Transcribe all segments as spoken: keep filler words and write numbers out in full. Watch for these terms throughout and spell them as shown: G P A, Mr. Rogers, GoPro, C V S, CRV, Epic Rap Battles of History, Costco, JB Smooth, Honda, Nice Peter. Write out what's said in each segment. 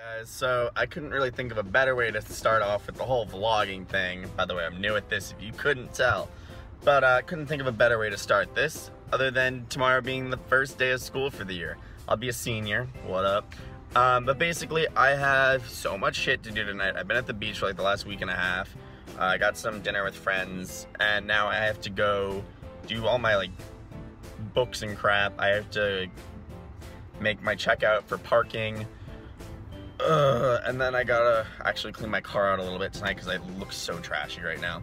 Guys, so I couldn't really think of a better way to start off with the whole vlogging thing. By the way, I'm new at this if you couldn't tell, but I uh, couldn't think of a better way to start this other than tomorrow being the first day of school for the year. I'll be a senior, what up? Um, but basically I have so much shit to do tonight. I've been at the beach for like the last week and a half. Uh, I got some dinner with friends and now I have to go do all my like books and crap. I have to make my checkout for parking. Uh, and then I gotta actually clean my car out a little bit tonight because I look so trashy right now.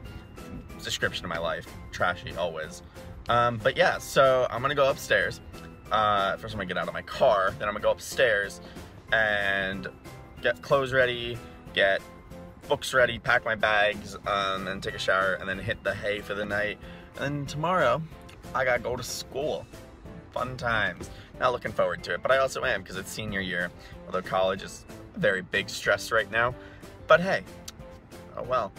Description of my life, trashy always. Um, but yeah, so I'm gonna go upstairs. Uh, first I'm gonna get out of my car, then I'm gonna go upstairs and get clothes ready, get books ready, pack my bags, um, and take a shower, and then hit the hay for the night. And tomorrow, I gotta go to school. Fun times. Not looking forward to it, but I also am because it's senior year, although college is very big stress right now. But hey, oh well.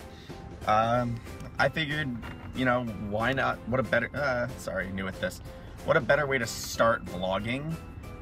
Um, I figured, you know, why not? What a better, uh, sorry, new at this. What a better way to start vlogging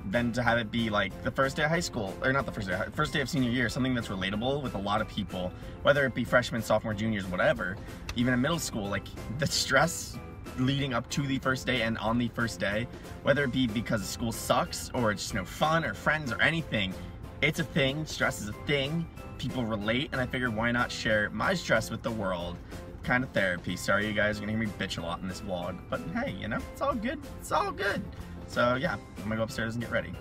than to have it be like the first day of high school, or not the first day, first day of senior year, something that's relatable with a lot of people, whether it be freshmen, sophomore, juniors, whatever, even in middle school, like the stress leading up to the first day and on the first day, whether it be because school sucks or it's just no fun or friends or anything, it's a thing. Stress is a thing. People relate, and I figured why not share my stress with the world. Kind of therapy. Sorry you guys are gonna hear me bitch a lot in this vlog, but hey, you know, it's all good. It's all good. So yeah, I'm gonna go upstairs and get ready.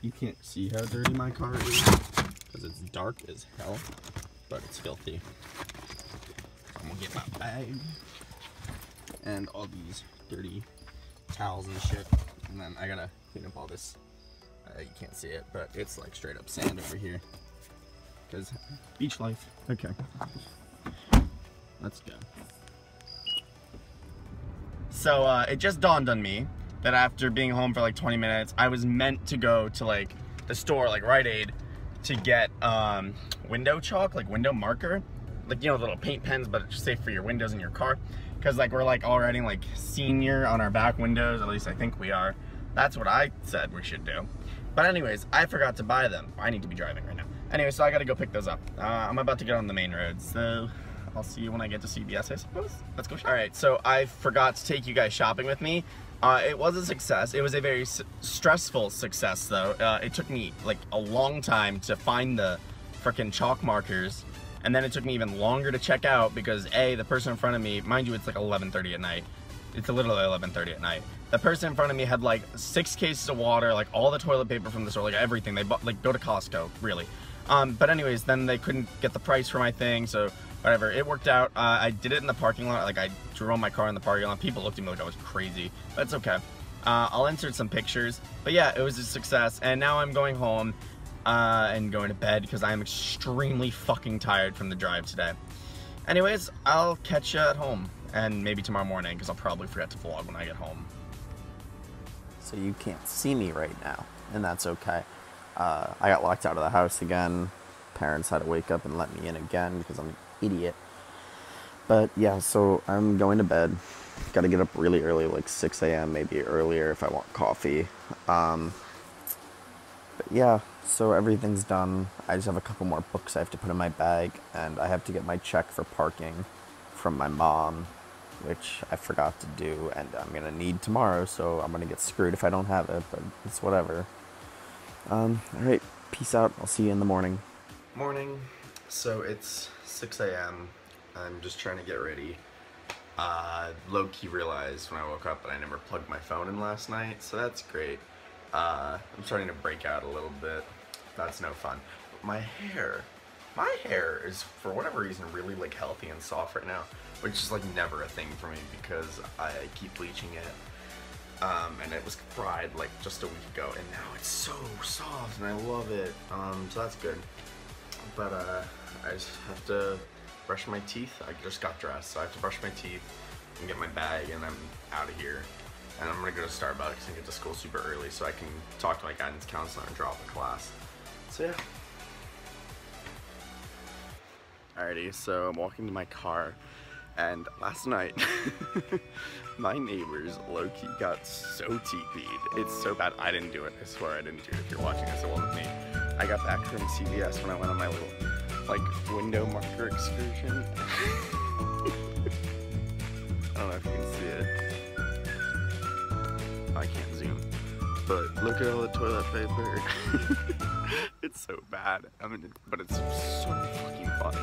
You can't see how dirty my car is because it's dark as hell, but it's filthy. I'm gonna get my bag and all these dirty towels and shit, and then I gotta clean up all this. Uh, you can't see it, but it's like straight up sand over here because beach life. Okay, let's go. So uh, it just dawned on me that after being home for like twenty minutes, I was meant to go to like the store, like Rite Aid, to get um, window chalk, like window marker, like, you know, little paint pens, but it's safe for your windows in your car, because like we're like all writing like senior on our back windows, at least I think we are. That's what I said we should do. But anyways, I forgot to buy them. I need to be driving right now. Anyway, so I gotta go pick those up. Uh, I'm about to get on the main road, so I'll see you when I get to C B S, I suppose. Let's go shopping. All right, so I forgot to take you guys shopping with me. Uh, it was a success. It was a very s stressful success, though. Uh, it took me like a long time to find the frickin' chalk markers, and then it took me even longer to check out because A, the person in front of me, mind you, it's like eleven thirty at night. It's literally eleven thirty at night. The person in front of me had like six cases of water, like all the toilet paper from the store, like everything. They bought, like, go to Costco, really. Um, but anyways, then they couldn't get the price for my thing, so whatever. It worked out. Uh, I did it in the parking lot. Like, I drove my car in the parking lot. People looked at me like I was crazy. That's okay. Uh, I'll insert some pictures. But yeah, it was a success. And now I'm going home uh, and going to bed because I am extremely fucking tired from the drive today. Anyways, I'll catch you at home and maybe tomorrow morning because I'll probably forget to vlog when I get home. So you can't see me right now, and that's okay. Uh, I got locked out of the house again. Parents had to wake up and let me in again because I'm an idiot. But yeah, so I'm going to bed. Got to get up really early, like six A M, maybe earlier if I want coffee. Um, but yeah, so everything's done. I just have a couple more books I have to put in my bag, and I have to get my check for parking from my mom, which I forgot to do, and I'm gonna need tomorrow, so I'm gonna get screwed if I don't have it, but it's whatever. Um, alright, peace out, I'll see you in the morning. Morning, so it's six A M, I'm just trying to get ready. Uh, low-key realized when I woke up that I never plugged my phone in last night, so that's great. Uh, I'm starting to break out a little bit, that's no fun. My hair. My hair is, for whatever reason, really like healthy and soft right now, which is like never a thing for me because I keep bleaching it, um, and it was fried like just a week ago, and now it's so soft and I love it, um, so that's good. But uh, I just have to brush my teeth. I just got dressed, so I have to brush my teeth and get my bag, and I'm out of here, and I'm gonna go to Starbucks and get to school super early so I can talk to my guidance counselor and drop a class. So yeah. Alrighty, so I'm walking to my car, and last night My neighbors low-key got so T P'd. It's so bad. I didn't do it. I swear I didn't do it. If you're watching this, it wasn't me. I got back from C V S when I went on my little, like, window marker excursion. I don't know if you can see it. I can't zoom. But look at all the toilet paper. It's so bad. I mean, but it's so fucking funny.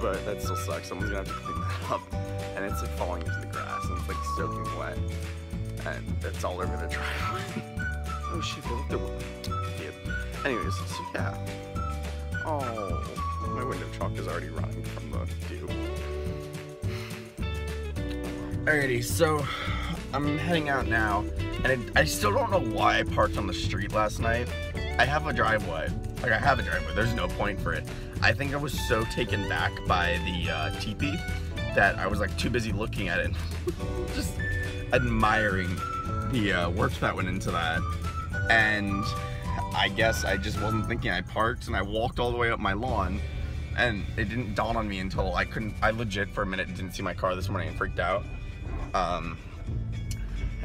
But that still sucks. Someone's gonna have to clean that up. And it's like falling into the grass and it's like soaking wet. And it's all over the driveway. Oh shit, look at the window. Yep. Anyways, so yeah. Oh, my window chalk is already running from the dew. Alrighty, so I'm heading out now. And I, I still don't know why I parked on the street last night. I have a driveway. Like, I have a driveway. There's no point for it. I think I was so taken back by the uh, teepee that I was like too busy looking at it and just admiring the uh, work that went into that. And I guess I just wasn't thinking. I parked and I walked all the way up my lawn, and it didn't dawn on me until I couldn't, I legit for a minute didn't see my car this morning and freaked out. Um,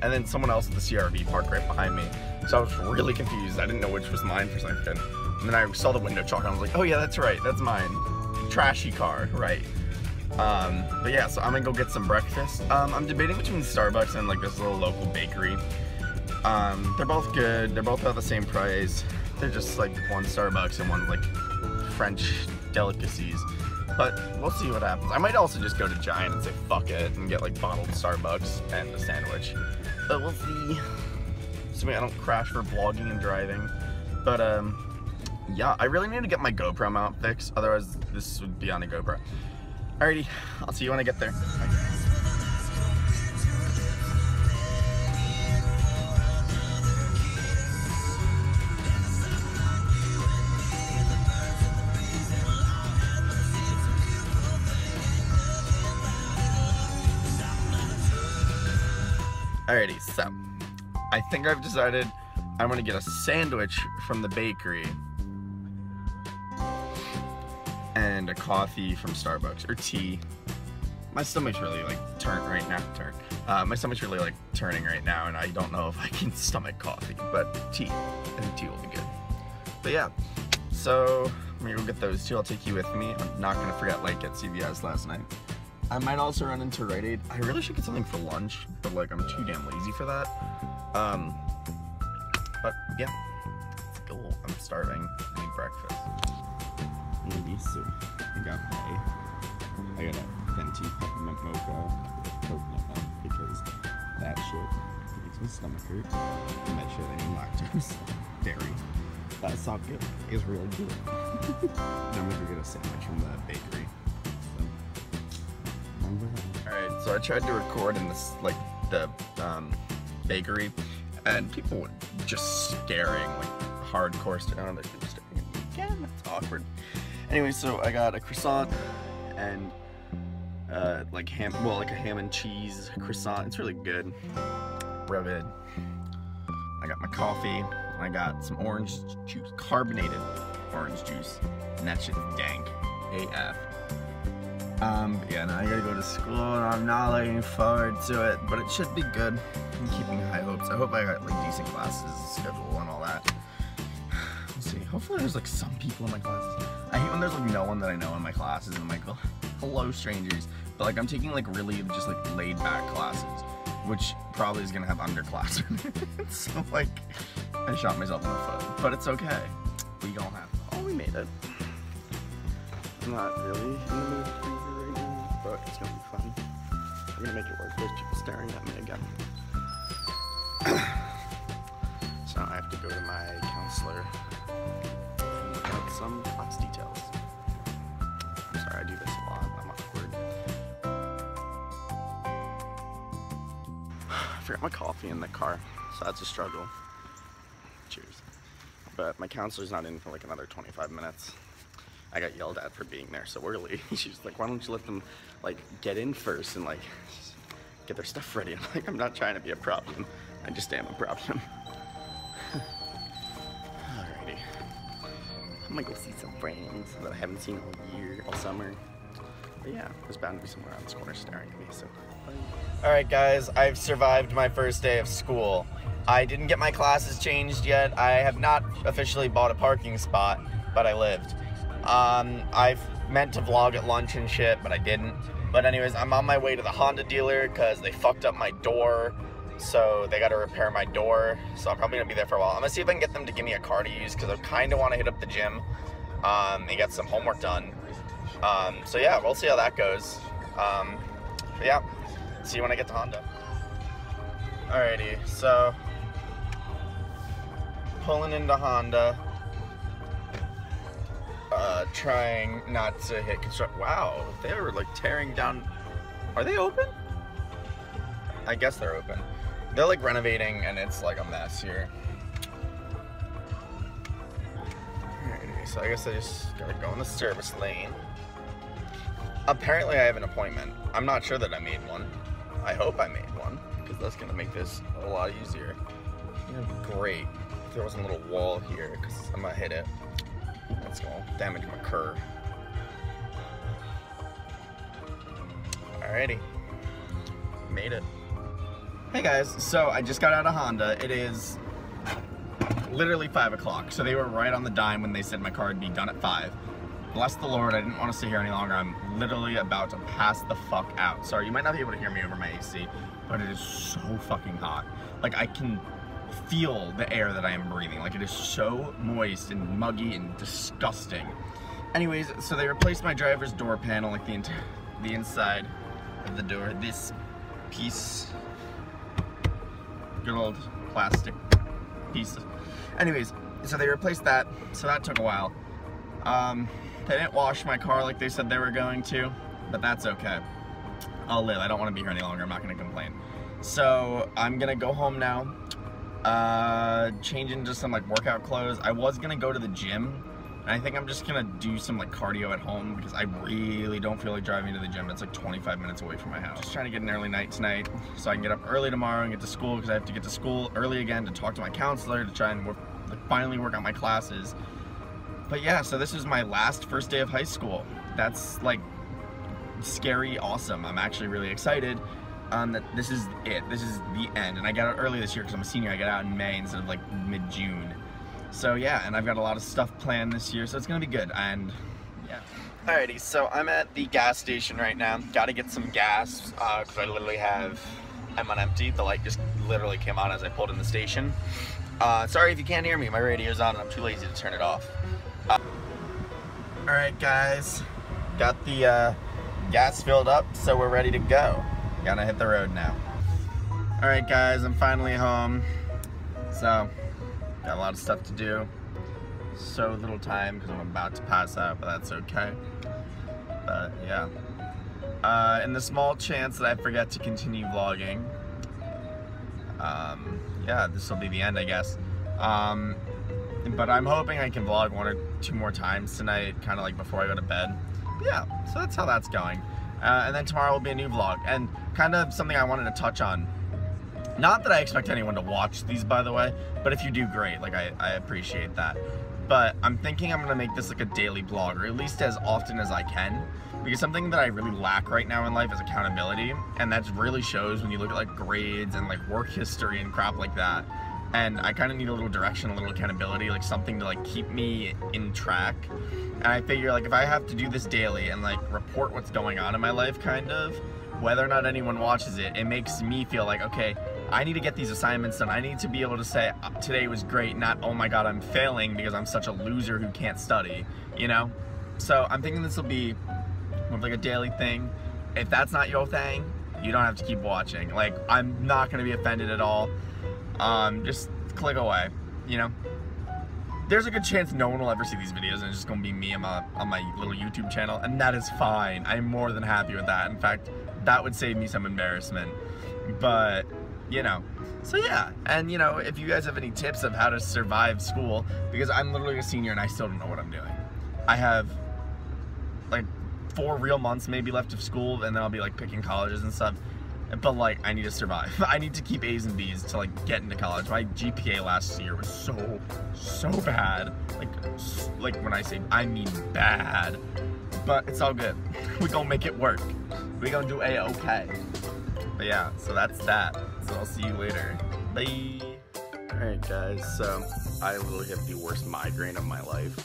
and then someone else at the C R V parked right behind me. So I was really confused. I didn't know which was mine for a second. And then I saw the window chalk and I was like, oh yeah, that's right, that's mine. Trashy car, right. Um, but yeah, so I'm gonna go get some breakfast. Um, I'm debating between Starbucks and like this little local bakery. Um, they're both good, they're both about the same price. They're just like one Starbucks and one like French delicacies. But we'll see what happens. I might also just go to Giant and say fuck it and get like bottled Starbucks and a sandwich. But we'll see. Assuming I don't crash for vlogging and driving. But um, yeah, I really need to get my GoPro mount fixed, otherwise this would be on a GoPro. Alrighty, I'll see you when I get there. Bye. Alrighty, so I think I've decided I'm gonna get a sandwich from the bakery and a coffee from Starbucks, or tea. My stomach's really like turn right now, turn. Uh, my stomach's really like turning right now, and I don't know if I can stomach coffee, but tea, I think tea will be good. But yeah, so I'm gonna go get those two. I'll take you with me. I'm not gonna forget like at C V S last night. I might also run into Rite Aid. I really should get something for lunch, but like I'm too damn lazy for that. Um, but yeah, let's go. I'm starving. I need breakfast. Maybe so. I got my, I got a venti peppermint mocha coconut milk because that shit makes my stomach hurt. And that shit, I need lactose, dairy. That's not good. It's really good. And I'm gonna go get a sandwich from the bakery. Alright, so I tried to record in this, like, the, um, bakery, and people were just staring, like, hardcore staring, like, they were staring at me again, that's awkward. Anyway, so I got a croissant, and, uh, like, ham, well, like a ham and cheese croissant, it's really good, breaded. I got my coffee, and I got some orange juice, carbonated orange juice, and that shit's dank, A F. Um, yeah, now I gotta go to school and I'm not looking forward to it, but it should be good. I'm keeping high hopes. I hope I got, like, decent classes, schedule, and all that. We'll see. Hopefully there's, like, some people in my classes. I hate when there's, like, no one that I know in my classes, and I'm like, oh, hello, strangers. But, like, I'm taking, like, really just, like, laid-back classes, which probably is gonna have underclassmen. So, like, I shot myself in the foot. But it's okay. We gonna have it. Oh, we made it. I'm not really in the mood to be here right now, but it's gonna be fun. I'm gonna make it work. There's people staring at me again. So now I have to go to my counselor and get some class details. I'm sorry, I do this a lot. I'm awkward. I forgot my coffee in the car, so that's a struggle. Cheers. But my counselor's not in for like another twenty-five minutes. I got yelled at for being there so early. She was like, why don't you let them like get in first and like get their stuff ready. I'm like, I'm not trying to be a problem. I just am a problem. Alrighty. I'm gonna go see some friends that I haven't seen all year, all summer. But yeah, there's bound to be someone around this corner staring at me, so. All right, guys, I've survived my first day of school. I didn't get my classes changed yet. I have not officially bought a parking spot, but I lived. Um, I've meant to vlog at lunch and shit, but I didn't. But anyways, I'm on my way to the Honda dealer because they fucked up my door. So they got to repair my door. So I'm probably going to be there for a while. I'm going to see if I can get them to give me a car to use because I kind of want to hit up the gym um, and get some homework done. Um, so yeah, we'll see how that goes. Um, yeah, see you when I get to Honda. Alrighty, so pulling into Honda. Uh, trying not to hit construct. Wow, they were like tearing down. Are they open? I guess they're open. They're like renovating and it's like a mess here. Alrighty, so I guess I just gotta go in the service lane. Apparently I have an appointment. I'm not sure that I made one. I hope I made one, because that's gonna make this a lot easier. It'd be great if there wasn't a little wall here, because I'm gonna hit it. That's gonna damage my curb. Alrighty, made it. Hey guys, so I just got out of Honda. It is literally five o'clock. So they were right on the dime when they said my car would be done at five. Bless the Lord, I didn't want to stay here any longer. I'm literally about to pass the fuck out. Sorry, you might not be able to hear me over my A C, but it is so fucking hot. Like I can feel the air that I am breathing. Like it is so moist and muggy and disgusting. Anyways, so they replaced my driver's door panel, like the entire, the inside of the door. This piece, good old plastic piece. Anyways, so they replaced that. So that took a while. Um, they didn't wash my car like they said they were going to, but that's okay. I'll live. I don't want to be here any longer. I'm not going to complain. So I'm going to go home now. Uh, change into some like workout clothes. I was gonna go to the gym, and I think I'm just gonna do some like cardio at home because I really don't feel like driving to the gym. It's like twenty-five minutes away from my house. Just trying to get an early night tonight so I can get up early tomorrow and get to school, because I have to get to school early again to talk to my counselor to try and work, like, finally work out my classes. But yeah, so this is my last first day of high school. That's like scary awesome. I'm actually really excited. Um, that this is it. This is the end. And I got out early this year because I'm a senior. I got out in May instead of like mid-June. So yeah, and I've got a lot of stuff planned this year, so it's gonna be good. And yeah. Alrighty, so I'm at the gas station right now. Gotta get some gas uh, because I literally have. I'm on empty. The light just literally came on as I pulled in the station. Uh, sorry if you can't hear me. My radio's on, and I'm too lazy to turn it off. Uh, all right, guys. Got the uh, gas filled up, so we're ready to go. Gotta hit the road now. Alright guys, I'm finally home. So, got a lot of stuff to do. So little time because I'm about to pass out, but that's okay. But yeah. Uh, in the small chance that I forget to continue vlogging, um, yeah, this will be the end, I guess. Um, but I'm hoping I can vlog one or two more times tonight, kind of like before I go to bed. But yeah, so that's how that's going. Uh, and then tomorrow will be a new vlog, and kind of something I wanted to touch on. Not that I expect anyone to watch these, by the way, but if you do, great. Like, I, I appreciate that. But I'm thinking I'm going to make this like a daily vlog, or at least as often as I can. Because something that I really lack right now in life is accountability, and that really shows when you look at like grades and like work history and crap like that. And I kind of need a little direction, a little accountability, like something to like keep me in track. And I figure like if I have to do this daily and like report what's going on in my life, kind of, whether or not anyone watches it, it makes me feel like, okay, I need to get these assignments done. I need to be able to say today was great, not oh my god, I'm failing because I'm such a loser who can't study, you know? So I'm thinking this will be more of like a daily thing. If that's not your thing, you don't have to keep watching. Like, I'm not gonna be offended at all. Um, just click away, you know? There's a good chance no one will ever see these videos, and it's just gonna be me on my, on my little YouTube channel, and that is fine. I'm more than happy with that. In fact, that would save me some embarrassment. But, you know, so yeah. And, you know, if you guys have any tips of how to survive school, because I'm literally a senior and I still don't know what I'm doing. I have, like, four real months maybe left of school, and then I'll be, like, picking colleges and stuff. But like, I need to survive. I need to keep A's and B's to like get into college. My G P A last year was so, so bad. Like, like when I say, I mean bad. but it's all good. We're gonna make it work. We're gonna do a-okay. But yeah, so that's that. So I'll see you later. Bye. Alright guys, so I literally have the worst migraine of my life.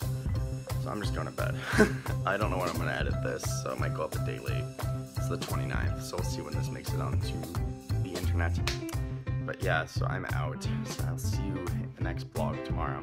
So I'm just going to bed. I don't know when I'm going to edit this, so it might go up a day late. It's the twenty-ninth, so we'll see when this makes it onto the internet. But yeah, so I'm out. So I'll see you in the next vlog tomorrow.